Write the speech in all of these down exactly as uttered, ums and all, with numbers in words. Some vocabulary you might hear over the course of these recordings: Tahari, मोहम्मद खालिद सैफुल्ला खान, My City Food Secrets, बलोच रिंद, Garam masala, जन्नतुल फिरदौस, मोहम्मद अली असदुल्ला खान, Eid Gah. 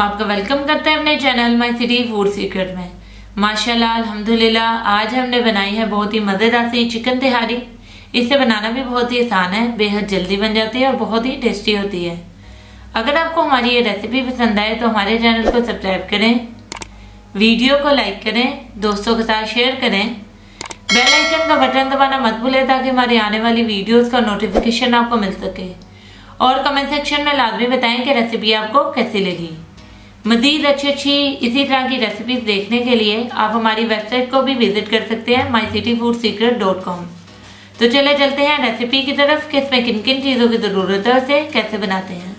हम आपका वेलकम करते हैं अपने channel my city food secret में। माशाल्लाह अल्हम्दुलिल्लाह आज हमने बनाई है बहुत ही मजेदार सी चिकन तिहारी। इसे बनाना भी बहुत ही आसान है, बेहद जल्दी बन जाती है और बहुत ही टेस्टी होती है। अगर आपको हमारी ये रेसिपी पसंद आए तो हमारे चैनल को सब्सक्राइब करें, वीडियो को लाइक करें, दोस्तों के साथ शेयर करें। बेल आइकन का बटन दबाना मत भूलें ताकि हमारी आने वाली वीडियोस का नोटिफिकेशन आपको मिल सके। और कमेंट सेक्शन में लाजमी बताएं कि रेसिपी आपको कैसी लगी। मज़ीद अच्छी अच्छी इसी तरह की रेसिपीज देखने के लिए आप हमारी वेबसाइट को भी विजिट कर सकते हैं my city food secret dot com. तो चले चलते हैं रेसिपी की तरफ कि इसमें किन किन चीज़ों की ज़रूरत है और इसे कैसे बनाते हैं।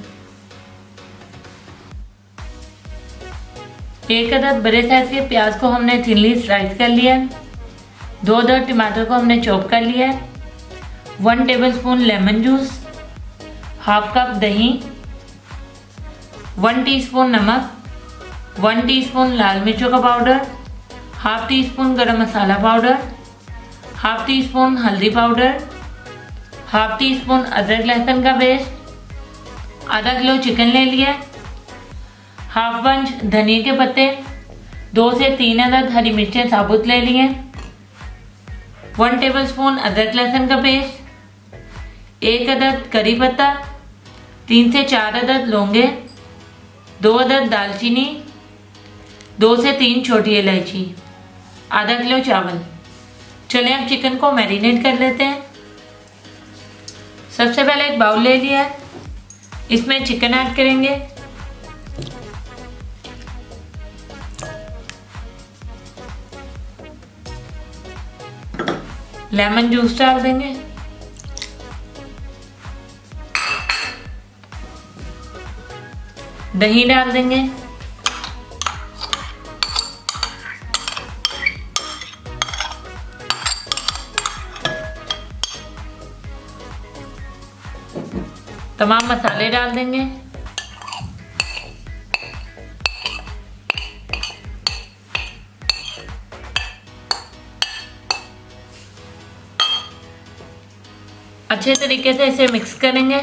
एक अदद बड़े साइज के प्याज को हमने थिनली स्लाइस कर लिया। दो अदद टमाटर को हमने चॉप कर लिया। One tablespoon lemon juice, half cup दही, वन टीस्पून नमक, वन टीस्पून लाल मिर्चों का powder, half teaspoon garam मसाला पाउडर, हाफ टी स्पून हल्दी पाउडर, हाफ टी स्पून अदरक लहसुन का पेस्ट, आधा किलो चिकन ले लिया, हाफ बंच धनिया के पत्ते, दो से तीन अदद हरी मिर्चें साबुत ले लिए, वन टेबल स्पून अदरक लहसुन का पेस्ट, एक अदद करी पत्ता, तीन से चार अदद लौंगे, दो अदद दालचीनी, दो से तीन छोटी इलायची, आधा किलो चावल। चले अब चिकन को मैरिनेट कर लेते हैं। सबसे पहले एक बाउल ले लिया, इसमें चिकन ऐड करेंगे। लेमन जूस डाल देंगे। दही डाल देंगे। तमाम मसाले डाल देंगे। अच्छे तरीके से इसे मिक्स करेंगे।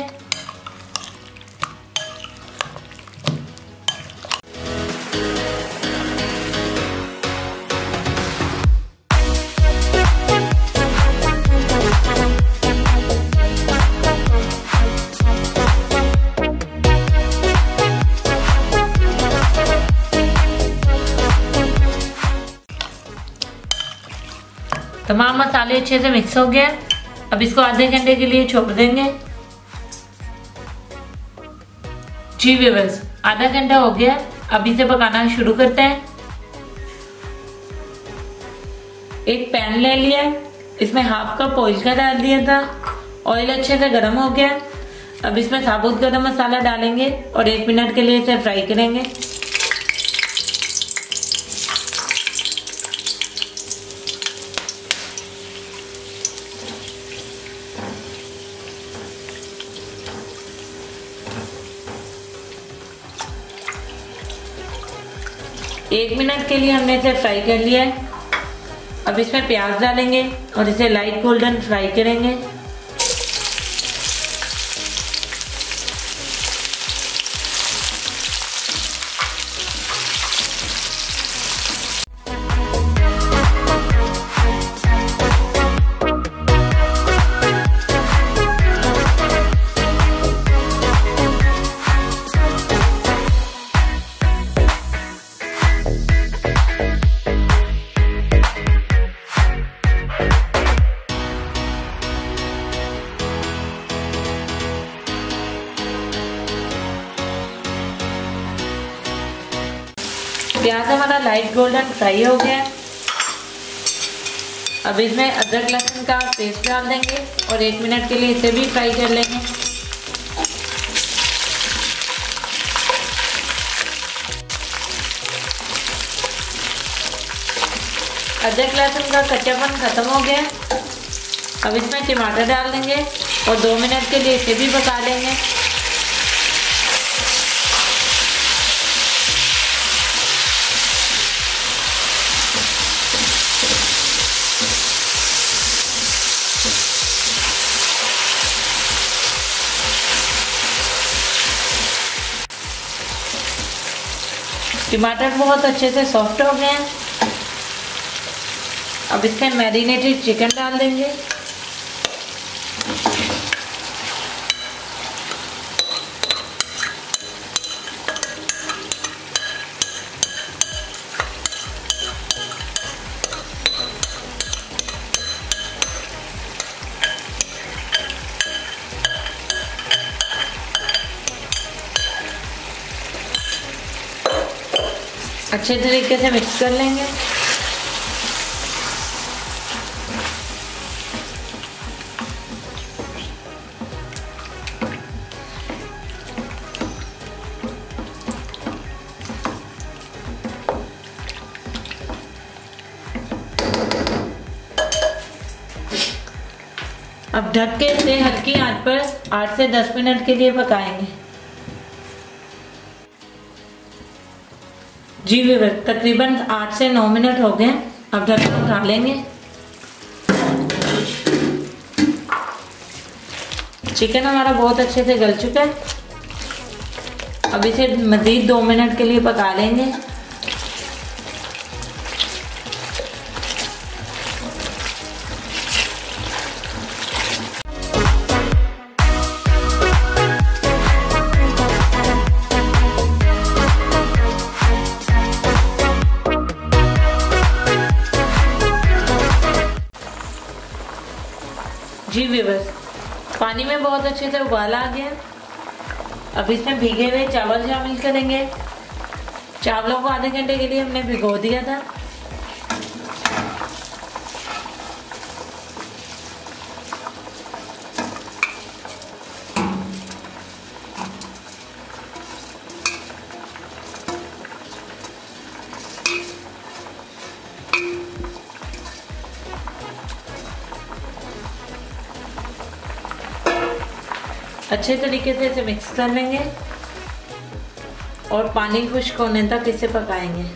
तमाम मसाले अच्छे से मिक्स हो गया। अब इसको आधे घंटे के लिए छोड़ देंगे। जी व्यूअर्स, आधा घंटा हो गया। अब इसे पकाना शुरू करते हैं। एक पैन ले लिया, इसमें हाफ कप ऑयल का डाल दिया था। ऑयल अच्छे से गर्म हो गया। अब इसमें साबुत गरम मसाला डालेंगे और एक मिनट के लिए इसे फ्राई करेंगे। एक मिनट के लिए हमने इसे फ्राई कर लिया है। अब इसमें प्याज डालेंगे और इसे लाइट गोल्डन फ्राई करेंगे। प्याज हमारा लाइट गोल्डन फ्राई हो गया। अब इसमें अदरक लहसुन का पेस्ट डाल देंगे और एक मिनट के लिए इसे भी फ्राई कर लेंगे। अदरक लहसुन का कच्चापन खत्म हो गया। अब इसमें टमाटर डाल देंगे और दो मिनट के लिए इसे भी पका लेंगे। टमाटर बहुत अच्छे से सॉफ्ट हो गए हैं। अब इसमें मैरिनेटेड चिकन डाल देंगे। अच्छे तरीके से मिक्स कर लेंगे। अब ढक के इसे हल्की आंच पर आठ से दस मिनट के लिए पकाएंगे। जी व्यूअर, तकरीबन आठ से नौ मिनट हो गए। अब ढक्कन उठा लेंगे। चिकन हमारा बहुत अच्छे से गल चुका है। अब इसे मज़ीद दो मिनट के लिए पका लेंगे। जी व्यूअर्स, पानी में बहुत अच्छे से उबाल आ गया। अब इसमें भीगे हुए चावल शामिल करेंगे। चावलों को आधे घंटे के लिए हमने भिगो दिया था। अच्छे तरीके से इसे मिक्स कर लेंगे और पानी खुश्क होने तक इसे पकाएंगे।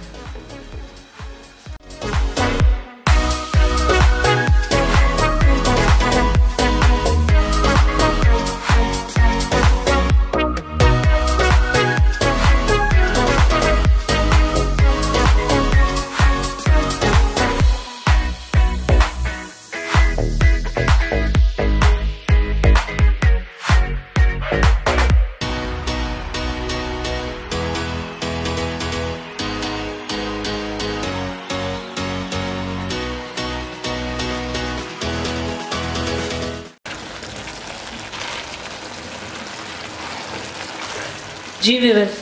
जी व्यूअर्स,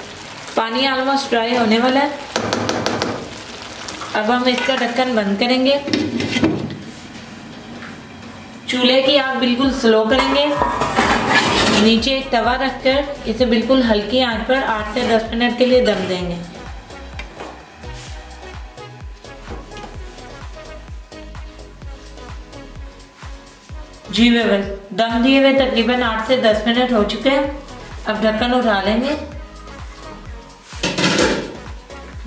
पानी ऑलमोस्ट ड्राई होने वाला है। अब हम इसका ढक्कन बंद करेंगे। चूल्हे की आग बिल्कुल स्लो करेंगे। नीचे एक तवा रखकर इसे बिल्कुल हल्की आंच पर आठ से दस मिनट के लिए दम देंगे। जी व्यूअर्स, दम दिए हुए तकरीबन आठ से दस मिनट हो चुके हैं। अब ढक्कन उठा लेंगे।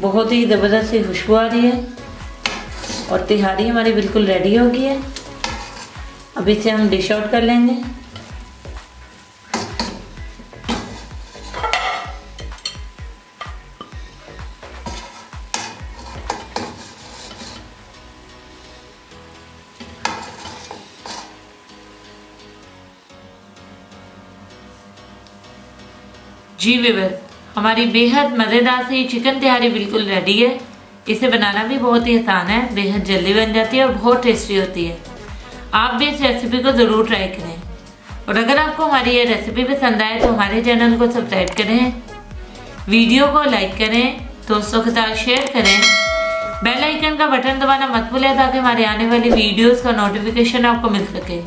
बहुत ही ज़बरदस्त सी खुशबू आ रही है और तिहारी हमारी बिल्कुल रेडी हो गई है। अब इसे हम डिश आउट कर लेंगे। जी व्यूअर्स, हमारी बेहद मज़ेदार सी चिकन तिहारी बिल्कुल रेडी है। इसे बनाना भी बहुत ही आसान है, बेहद जल्दी बन जाती है और बहुत टेस्टी होती है। आप भी इस रेसिपी को ज़रूर ट्राई करें और अगर आपको हमारी ये रेसिपी पसंद आए तो हमारे चैनल को सब्सक्राइब करें, वीडियो को लाइक करें, दोस्तों के साथ शेयर करें। बेल आइकन का बटन दबाना मत भूलें ताकि हमारे आने वाली वीडियोज़ का नोटिफिकेशन आपको मिल सके।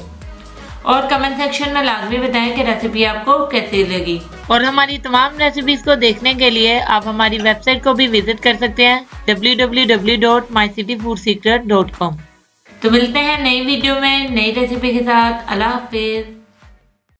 और कमेंट सेक्शन में लाजमी बताएं कि रेसिपी आपको कैसी लगी। और हमारी तमाम रेसिपीज को देखने के लिए आप हमारी वेबसाइट को भी विजिट कर सकते हैं W W W dot my city food secret dot com. तो मिलते हैं नई वीडियो में नई रेसिपी के साथ। अल्लाह हाफिज।